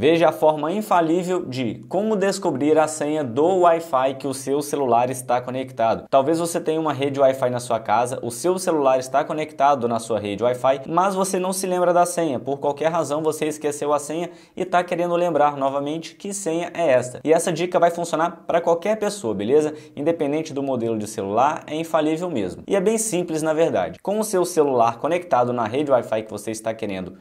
Veja a forma infalível de como descobrir a senha do Wi-Fi que o seu celular está conectado. Talvez você tenha uma rede Wi-Fi na sua casa, o seu celular está conectado na sua rede Wi-Fi, mas você não se lembra da senha. Por qualquer razão você esqueceu a senha e está querendo lembrar novamente que senha é esta. E essa dica vai funcionar para qualquer pessoa, beleza? Independente do modelo de celular, é infalível mesmo. E é bem simples na verdade. Com o seu celular conectado na rede Wi-Fi que você está querendo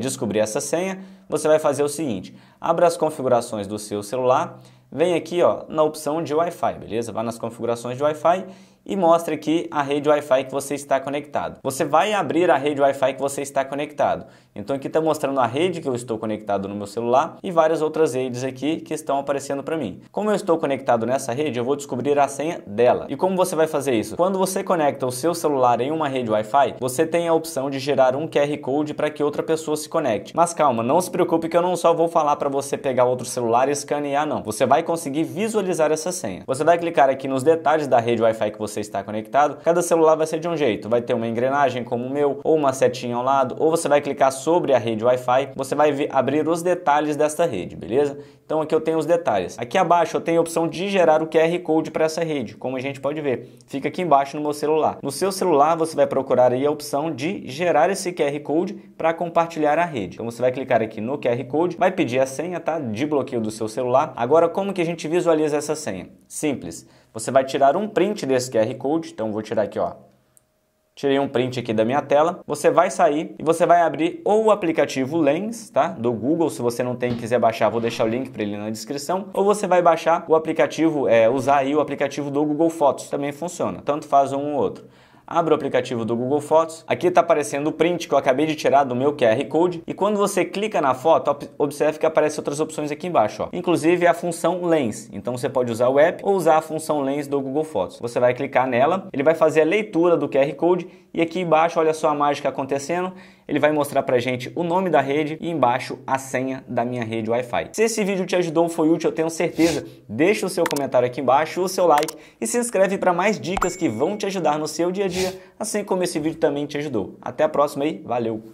descobrir essa senha, você vai fazer o seguinte: abra as configurações do seu celular, vem aqui ó, na opção de Wi-Fi, beleza? Vá nas configurações de Wi-Fi e mostre aqui a rede Wi-Fi que você está conectado. Você vai abrir a rede Wi-Fi que você está conectado. Então aqui está mostrando a rede que eu estou conectado no meu celular e várias outras redes aqui que estão aparecendo para mim. Como eu estou conectado nessa rede, eu vou descobrir a senha dela. E como você vai fazer isso? Quando você conecta o seu celular em uma rede Wi-Fi, você tem a opção de gerar um QR Code para que outra pessoa se conecte. Mas calma, não se preocupe que eu não só vou falar para você pegar outro celular e escanear não. Você vai conseguir visualizar essa senha. Você vai clicar aqui nos detalhes da rede Wi-Fi que você está conectado. Cada celular vai ser de um jeito, vai ter uma engrenagem como o meu, ou uma setinha ao lado, ou você vai clicar sobre a rede Wi-Fi, você vai abrir os detalhes desta rede, beleza? Então aqui eu tenho os detalhes. Aqui abaixo eu tenho a opção de gerar o QR Code para essa rede, como a gente pode ver. Fica aqui embaixo no meu celular. No seu celular você vai procurar aí a opção de gerar esse QR Code para compartilhar a rede. Então você vai clicar aqui no QR Code, vai pedir a senha, tá? De bloqueio do seu celular. Agora como que a gente visualiza essa senha? Simples. Você vai tirar um print desse QR Code, então vou tirar aqui ó. Tirei um print aqui da minha tela. Você vai sair e você vai abrir ou o aplicativo Lens, tá? Do Google, se você não tem e quiser baixar, vou deixar o link para ele na descrição. Ou você vai baixar o aplicativo, usar aí o aplicativo do Google Fotos, também funciona. Tanto faz um ou outro. Abra o aplicativo do Google Fotos. Aqui está aparecendo o print que eu acabei de tirar do meu QR Code. E quando você clica na foto, observe que aparecem outras opções aqui embaixo. Ó. Inclusive a função Lens. Então você pode usar o app ou usar a função Lens do Google Fotos. Você vai clicar nela, ele vai fazer a leitura do QR Code. E aqui embaixo, olha só a mágica acontecendo. Ele vai mostrar pra gente o nome da rede e embaixo a senha da minha rede Wi-Fi. Se esse vídeo te ajudou, foi útil, eu tenho certeza, deixa o seu comentário aqui embaixo, o seu like e se inscreve para mais dicas que vão te ajudar no seu dia a dia, assim como esse vídeo também te ajudou. Até a próxima e valeu!